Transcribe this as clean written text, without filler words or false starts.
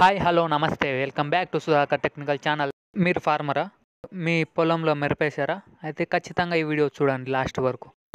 Hi hello namaste, welcome back to Sudhakar technical channel. మీరు ఫార్మరా? మీ పొలంలో మెరపేశారా? అయితే ఖచ్చితంగా ఈ వీడియో చూడండి లాస్ట్ వరకు.